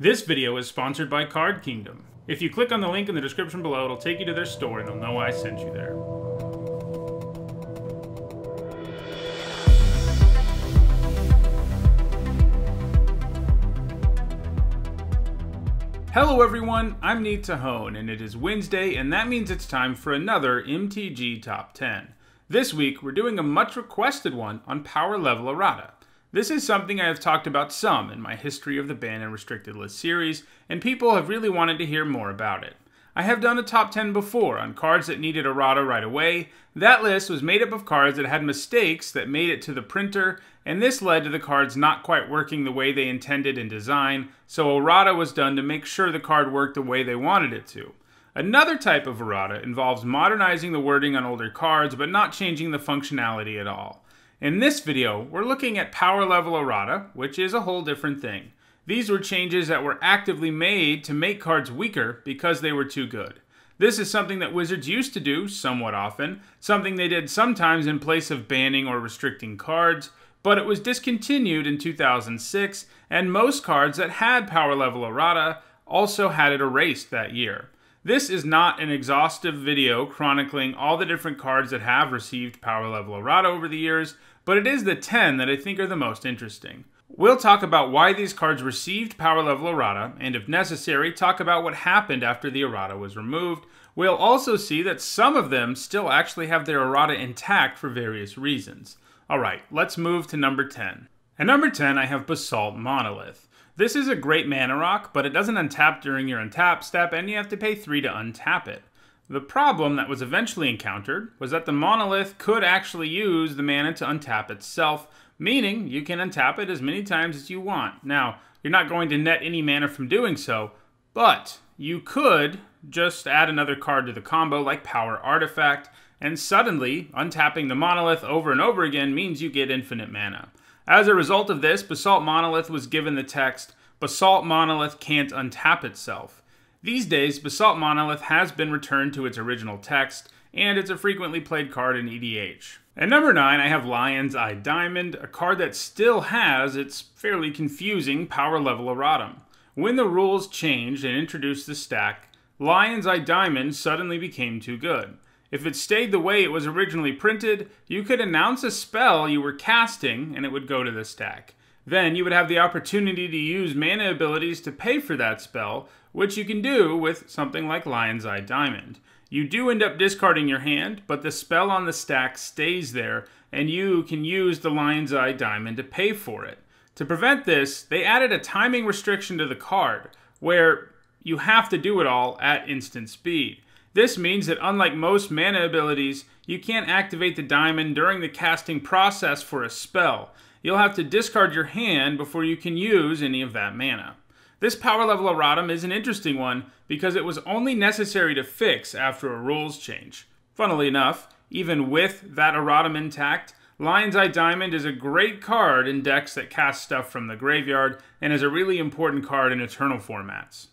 This video is sponsored by Card Kingdom. If you click on the link in the description below, it'll take you to their store and they'll know I sent you there. Hello everyone, I'm Nizzahon, and it is Wednesday, and that means it's time for another MTG Top 10. This week, we're doing a much requested one on power level errata. This is something I have talked about some in my history of the Banned and Restricted List series, and people have really wanted to hear more about it. I have done a Top 10 before on cards that needed errata right away. That list was made up of cards that had mistakes that made it to the printer, and this led to the cards not quite working the way they intended in design, so errata was done to make sure the card worked the way they wanted it to. Another type of errata involves modernizing the wording on older cards, but not changing the functionality at all. In this video, we're looking at power level errata, which is a whole different thing. These were changes that were actively made to make cards weaker because they were too good. This is something that Wizards used to do somewhat often, something they did sometimes in place of banning or restricting cards, but it was discontinued in 2006, and most cards that had power level errata also had it erased that year. This is not an exhaustive video chronicling all the different cards that have received power level errata over the years, but it is the 10 that I think are the most interesting. We'll talk about why these cards received power level errata, and if necessary, talk about what happened after the errata was removed. We'll also see that some of them still actually have their errata intact for various reasons. Alright, let's move to number 10. At number 10, I have Basalt Monolith. This is a great mana rock, but it doesn't untap during your untap step, and you have to pay 3 to untap it. The problem that was eventually encountered was that the monolith could actually use the mana to untap itself, meaning you can untap it as many times as you want. Now, you're not going to net any mana from doing so, but you could just add another card to the combo like Power Artifact, and suddenly untapping the monolith over and over again means you get infinite mana. As a result of this, Basalt Monolith was given the text, Basalt Monolith can't untap itself. These days, Basalt Monolith has been returned to its original text, and it's a frequently played card in EDH. At number 9, I have Lion's Eye Diamond, a card that still has its fairly confusing power level errata. When the rules changed and introduced the stack, Lion's Eye Diamond suddenly became too good. If it stayed the way it was originally printed, you could announce a spell you were casting and it would go to the stack. Then you would have the opportunity to use mana abilities to pay for that spell, which you can do with something like Lion's Eye Diamond. You do end up discarding your hand, but the spell on the stack stays there, and you can use the Lion's Eye Diamond to pay for it. To prevent this, they added a timing restriction to the card, where you have to do it all at instant speed. This means that unlike most mana abilities, you can't activate the diamond during the casting process for a spell. You'll have to discard your hand before you can use any of that mana. This power level errata is an interesting one because it was only necessary to fix after a rules change. Funnily enough, even with that errata intact, Lion's Eye Diamond is a great card in decks that cast stuff from the graveyard and is a really important card in Eternal formats.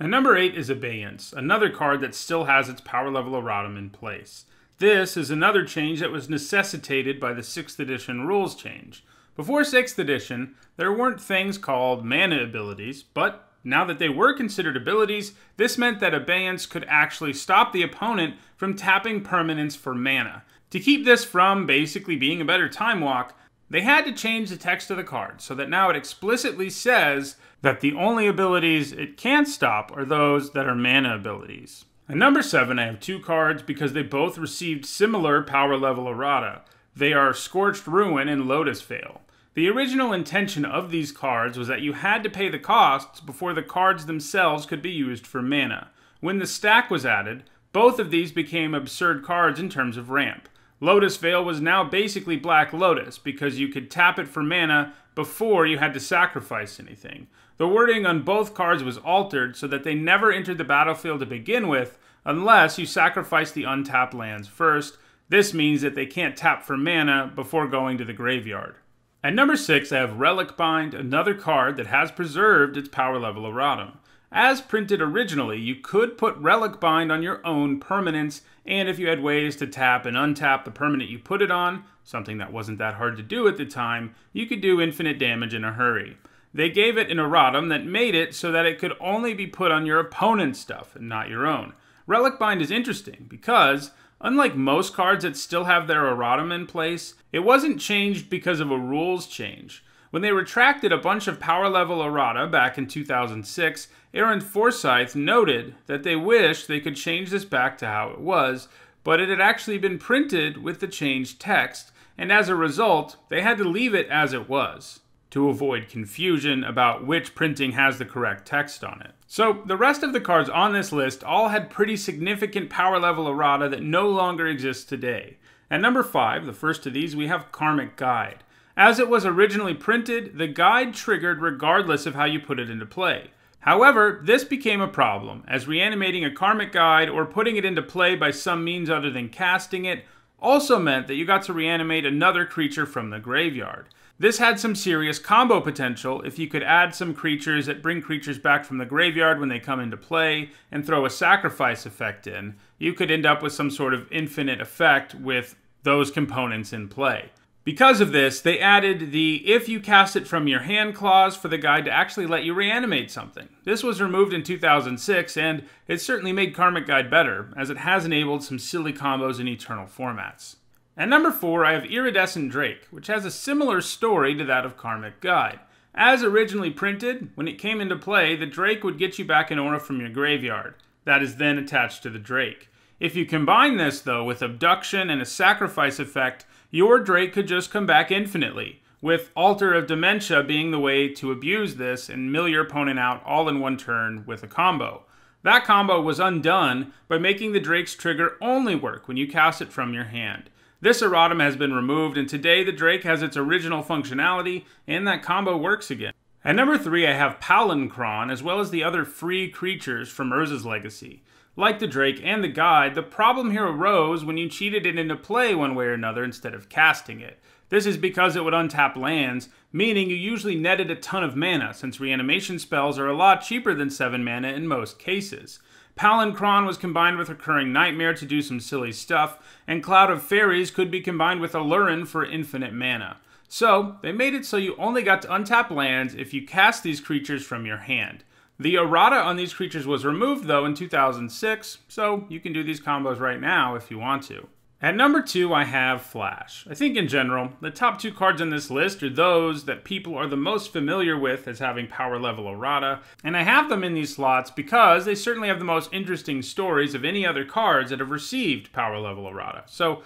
And number 8 is Abeyance, another card that still has its power level errata in place. This is another change that was necessitated by the 6th edition rules change. Before 6th edition, there weren't things called mana abilities, but now that they were considered abilities, this meant that Abeyance could actually stop the opponent from tapping permanents for mana. To keep this from basically being a better time walk, they had to change the text of the card so that now it explicitly says that the only abilities it can stop are those that are mana abilities. At number 7, I have two cards because they both received similar power level errata. They are Scorched Ruin and Lotus Vale. The original intention of these cards was that you had to pay the costs before the cards themselves could be used for mana. When the stack was added, both of these became absurd cards in terms of ramp. Lotus Vale was now basically Black Lotus because you could tap it for mana before you had to sacrifice anything. The wording on both cards was altered so that they never entered the battlefield to begin with unless you sacrifice the untapped lands first. This means that they can't tap for mana before going to the graveyard. At number 6, I have Relic Bind, another card that has preserved its power level errata. As printed originally, you could put Relic Bind on your own permanents, and if you had ways to tap and untap the permanent you put it on, something that wasn't that hard to do at the time, you could do infinite damage in a hurry. They gave it an erratum that made it so that it could only be put on your opponent's stuff and not your own. Relic Bind is interesting because, unlike most cards that still have their erratum in place, it wasn't changed because of a rules change. When they retracted a bunch of power level errata back in 2006, Aaron Forsyth noted that they wished they could change this back to how it was, but it had actually been printed with the changed text, and as a result, they had to leave it as it was to avoid confusion about which printing has the correct text on it. So the rest of the cards on this list all had pretty significant power level errata that no longer exists today. At number 5, the first of these, we have Karmic Guide. As it was originally printed, the guide triggered regardless of how you put it into play. However, this became a problem, as reanimating a Karmic Guide or putting it into play by some means other than casting it also meant that you got to reanimate another creature from the graveyard. This had some serious combo potential if you could add some creatures that bring creatures back from the graveyard when they come into play and throw a sacrifice effect in. You could end up with some sort of infinite effect with those components in play. Because of this, they added the if you cast it from your hand clause for the guide to actually let you reanimate something. This was removed in 2006, and it certainly made Karmic Guide better, as it has enabled some silly combos in eternal formats. At number 4, I have Iridescent Drake, which has a similar story to that of Karmic Guide. As originally printed, when it came into play, the Drake would get you back an aura from your graveyard. That is then attached to the Drake. If you combine this, though, with Abduction and a sacrifice effect, your Drake could just come back infinitely, with Altar of Dementia being the way to abuse this and mill your opponent out all in one turn with a combo. That combo was undone by making the Drake's trigger only work when you cast it from your hand. This erratum has been removed, and today the Drake has its original functionality, and that combo works again. At number 3, I have Palancron, as well as the other free creatures from Urza's Legacy. Like the Drake and the Guide, the problem here arose when you cheated it into play one way or another instead of casting it. This is because it would untap lands, meaning you usually netted a ton of mana, since reanimation spells are a lot cheaper than 7 mana in most cases. Palancron was combined with Recurring Nightmare to do some silly stuff, and Cloud of Fairies could be combined with Aluren for infinite mana. So, they made it so you only got to untap lands if you cast these creatures from your hand. The errata on these creatures was removed, though, in 2006, so you can do these combos right now if you want to. At number 2, I have Flash. I think in general, the top 2 cards on this list are those that people are the most familiar with as having power level errata, and I have them in these slots because they certainly have the most interesting stories of any other cards that have received power level errata. So,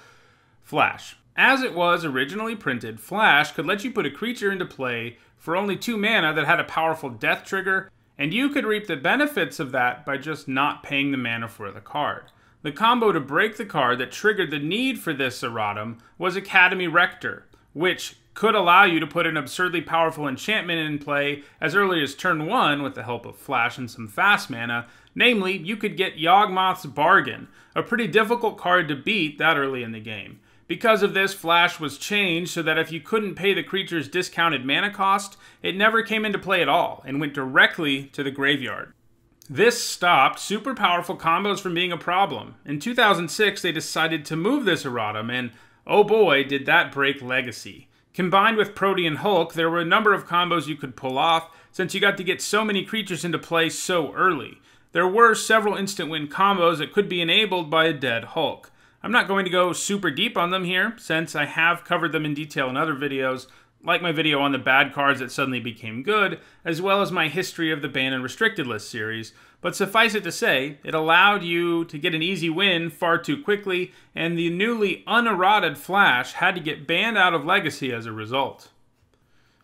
Flash. As it was originally printed, Flash could let you put a creature into play for only 2 mana that had a powerful death trigger, and you could reap the benefits of that by just not paying the mana for the card. The combo to break the card that triggered the need for this erratum was Academy Rector, which could allow you to put an absurdly powerful enchantment in play as early as turn 1 with the help of Flash and some fast mana. Namely, you could get Yawgmoth's Bargain, a pretty difficult card to beat that early in the game. Because of this, Flash was changed so that if you couldn't pay the creature's discounted mana cost, it never came into play at all and went directly to the graveyard. This stopped super powerful combos from being a problem. In 2006, they decided to move this erratum, and oh boy, did that break Legacy. Combined with Protean Hulk, there were a number of combos you could pull off since you got to get so many creatures into play so early. There were several instant win combos that could be enabled by a dead Hulk. I'm not going to go super deep on them here, since I have covered them in detail in other videos, like my video on the bad cards that suddenly became good, as well as my history of the Banned and Restricted List series, but suffice it to say, it allowed you to get an easy win far too quickly, and the newly unerrated Flash had to get banned out of Legacy as a result.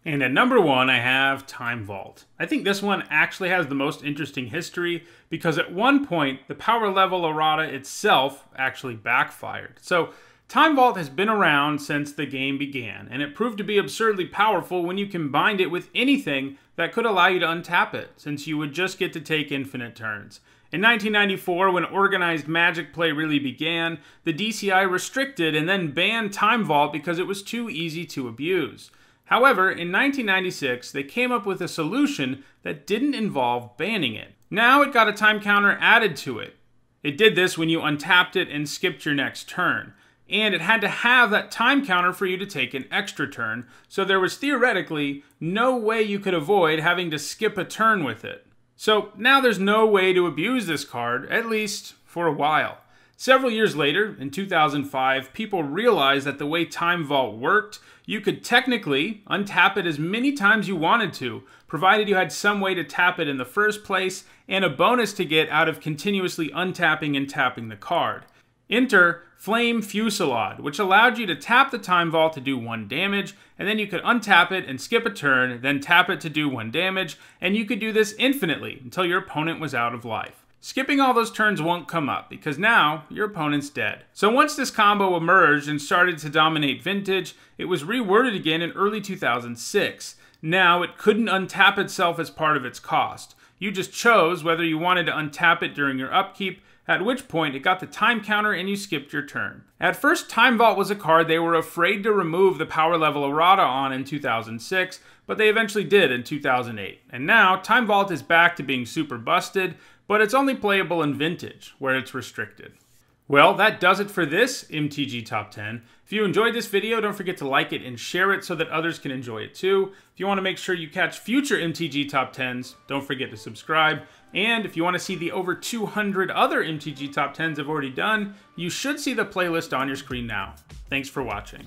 And at number 1, I have Time Vault. I think this one actually has the most interesting history because at one point, the power level errata itself actually backfired. So Time Vault has been around since the game began, and it proved to be absurdly powerful when you combined it with anything that could allow you to untap it, since you would just get to take infinite turns. In 1994, when organized Magic play really began, the DCI restricted and then banned Time Vault because it was too easy to abuse. However, in 1996, they came up with a solution that didn't involve banning it. Now it got a time counter added to it. It did this when you untapped it and skipped your next turn. and it had to have that time counter for you to take an extra turn, so there was theoretically no way you could avoid having to skip a turn with it. So now there's no way to abuse this card, at least for a while. Several years later, in 2005, people realized that the way Time Vault worked, you could technically untap it as many times you wanted to, provided you had some way to tap it in the first place, and a bonus to get out of continuously untapping and tapping the card. Enter Flame Fusillade, which allowed you to tap the Time Vault to do 1 damage, and then you could untap it and skip a turn, then tap it to do 1 damage, and you could do this infinitely until your opponent was out of life. Skipping all those turns won't come up, because now your opponent's dead. So once this combo emerged and started to dominate Vintage, it was reworded again in early 2006. Now it couldn't untap itself as part of its cost. You just chose whether you wanted to untap it during your upkeep, at which point it got the time counter and you skipped your turn. At first, Time Vault was a card they were afraid to remove the power level errata on in 2006, but they eventually did in 2008. And now, Time Vault is back to being super busted, but it's only playable in Vintage, where it's restricted. Well, that does it for this MTG Top 10. If you enjoyed this video, don't forget to like it and share it so that others can enjoy it too. If you want to make sure you catch future MTG Top 10s, don't forget to subscribe. And if you want to see the over 200 other MTG Top 10s I've already done, you should see the playlist on your screen now. Thanks for watching.